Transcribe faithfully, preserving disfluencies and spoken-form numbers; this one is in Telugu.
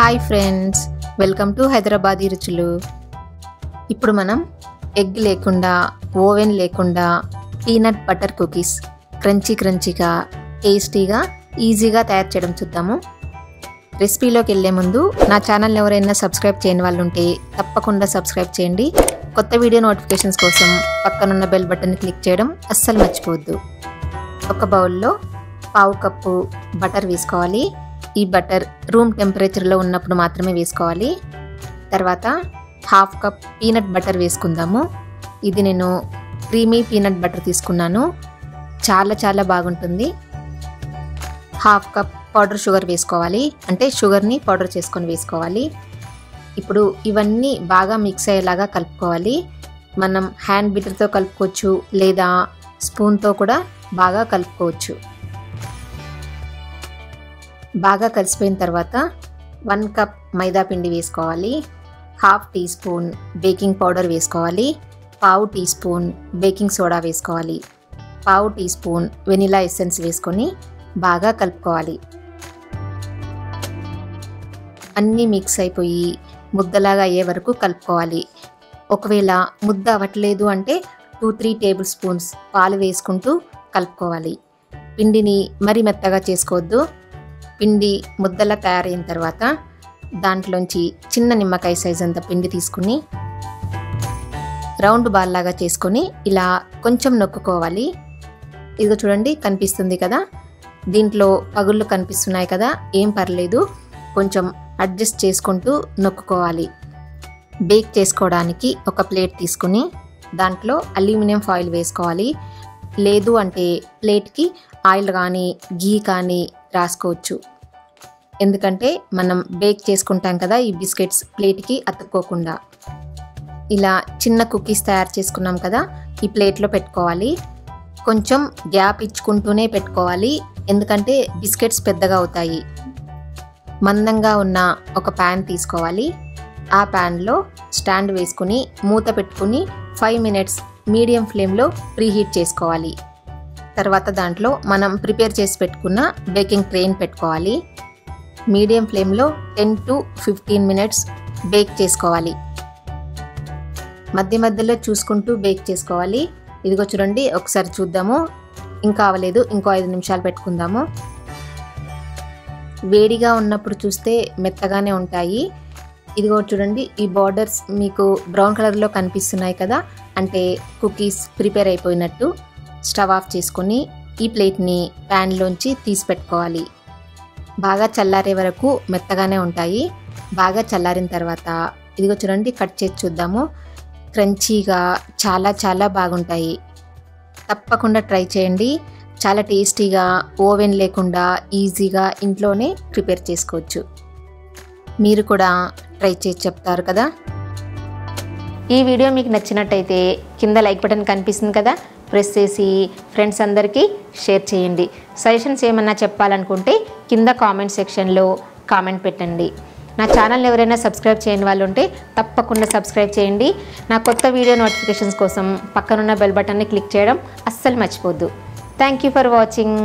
High friends welcome to Hyderabadi Ruchulu. इप्पुडु मनम एग् लेकुंडा ओवेन लेकुंडा पीनट बटर कुकीज़ क्रंची क्रंचीगा टेस्टीगा ईजीगा तयार चेयडम चूद्दामु। रेसिपीलोकी वेल्ले मुंदु ना चानल नि एवरैना सब्स्क्राइब चेयनि वाळ्ळु उंटे तप्पकुंडा सब्स्क्राइब चेयंडी। కొత్త వీడియో నోటిఫికేషన్స్ కోసం పక్కన ఉన్న బెల్ బటన్ ని క్లిక్ చేయడం అస్సలు మర్చిపోవద్దు। ఒక బౌల్ లో పావు కప్పు బటర్ వేసుకోవాలి। ఈ బటర్ రూమ్ టెంపరేచర్ లో ఉన్నప్పుడు మాత్రమే వేసుకోవాలి। తర్వాత హాఫ్ కప్ పీనట్ బటర్ వేసుకుందాము। ఇది నేను క్రీమీ పీనట్ బటర్ తీసుకున్నాను, చాలా చాలా బాగుంటుంది। హాఫ్ కప్ పౌడర్ షుగర్ వేసుకోవాలి, అంటే షుగర్ ని పౌడర్ చేసుకొని వేసుకోవాలి। ఇప్పుడు ఇవన్నీ బాగా మిక్స్ అయ్యేలాగా కలుపుకోవాలి। మనం హ్యాండ్ బీటర్ తో కలుపుకోవచ్చు, లేదా స్పూన్ తో కూడా బాగా కలుపుకోవచ్చు। బాగా కలిసిపోయిన తర్వాత వన్ కప్ మైదా పిండి వేసుకోవాలి, half teaspoon baking powder వేసుకోవాలి, పావు టీ స్పూన్ బేకింగ్ సోడా వేసుకోవాలి, పావు టీ స్పూన్ వెనిలా ఎసెన్స్ వేసుకొని బాగా కలుపుకోవాలి। అన్నీ మిక్స్ అయిపోయి ముద్దలాగా అయ్యే వరకు కలుపుకోవాలి। ఒకవేళ ముద్ద అవ్వట్లేదు అంటే టూ త్రీ టేబుల్ స్పూన్స్ పాలు వేసుకుంటూ కలుపుకోవాలి। పిండిని మరీ మెత్తగా చేసుకోవద్దు। పిండి ముద్దలా తయారైన తర్వాత దాంట్లోంచి చిన్న నిమ్మకాయ సైజ్ అంత పిండి తీసుకుని రౌండ్ బాల్ లాగా చేసుకొని ఇలా కొంచెం నొక్కుకోవాలి। ఇదిగో చూడండి, కనిపిస్తుంది కదా, దీంట్లో పగుళ్ళు కనిపిస్తున్నాయి కదా, ఏం పర్లేదు, కొంచెం అడ్జస్ట్ చేసుకుంటూ నొక్కుకోవాలి। బేక్ చేసుకోవడానికి ఒక ప్లేట్ తీసుకుని దాంట్లో అల్యూమినియం ఫాయిల్ వేసుకోవాలి, లేదు అంటే ప్లేట్కి ఆయిల్ కానీ గీ కానీ రాసుకోవచ్చు, ఎందుకంటే మనం బేక్ చేసుకుంటాం కదా ఈ బిస్కెట్స్ ప్లేట్కి అతుక్కోకుండా। ఇలా చిన్న కుకీస్ తయారు చేసుకున్నాం కదా, ఈ ప్లేట్లో పెట్టుకోవాలి, కొంచెం గ్యాప్ ఇచ్చుకుంటూనే పెట్టుకోవాలి, ఎందుకంటే బిస్కెట్స్ పెద్దగా అవుతాయి। మందంగా ఉన్న ఒక ప్యాన్ తీసుకోవాలి, ఆ ప్యాన్లో స్టాండ్ వేసుకుని మూత పెట్టుకుని ఫైవ్ మినిట్స్ మీడియం ఫ్లేమ్లో ప్రీహీట్ చేసుకోవాలి। తర్వాత దాంట్లో మనం ప్రిపేర్ చేసి పెట్టుకున్న బేకింగ్ ట్రేని పెట్టుకోవాలి, మీడియం ఫ్లేమ్లో ten to fifteen minutes bake చేసుకోవాలి। మధ్య మధ్యలో చూసుకుంటూ బేక్ చేసుకోవాలి। ఇదిగో చూడండి, ఒకసారి చూద్దాము, ఇంకా అవ్వలేదు, ఇంకో ఐదు నిమిషాలు పెట్టుకుందాము। వేడిగా ఉన్నప్పుడు చూస్తే మెత్తగానే ఉంటాయి। ఇదిగో చూడండి, ఈ బార్డర్స్ మీకు బ్రౌన్ కలర్లో కనిపిస్తున్నాయి కదా, అంటే కుకీస్ ప్రిపేర్ అయిపోయినట్టు। స్టవ్ ఆఫ్ చేసుకొని ఈ ప్లేట్ని ప్యాన్లోంచి తీసి పెట్టుకోవాలి। బాగా చల్లారే వరకు మెత్తగానే ఉంటాయి। బాగా చల్లారిన తర్వాత ఇదిగో చూడండి, కట్ చేసి చూద్దాము, క్రంచీగా చాలా చాలా బాగుంటాయి। తప్పకుండా ట్రై చేయండి, చాలా టేస్టీగా ఓవెన్ లేకుండా ఈజీగా ఇంట్లోనే ప్రిపేర్ చేసుకోవచ్చు। మీరు కూడా ట్రై చేసి చెప్తారు కదా। ఈ వీడియో మీకు నచ్చినట్టయితే కింద లైక్ బటన్ కనిపిస్తుంది కదా, ప్రెస్ చేసి ఫ్రెండ్స్ అందరికీ షేర్ చేయండి। సజెషన్స్ ఏమన్నా చెప్పాలనుకుంటే కింద కామెంట్ సెక్షన్లో కామెంట్ పెట్టండి। నా ఛానల్ ఎవరైనా సబ్స్క్రైబ్ చేయని వాళ్ళు ఉంటే తప్పకుండా సబ్స్క్రైబ్ చేయండి। నా కొత్త వీడియో నోటిఫికేషన్స్ కోసం పక్కనున్న బెల్ బటన్ని క్లిక్ చేయడం అస్సలు మర్చిపోద్దు। Thank you for watching.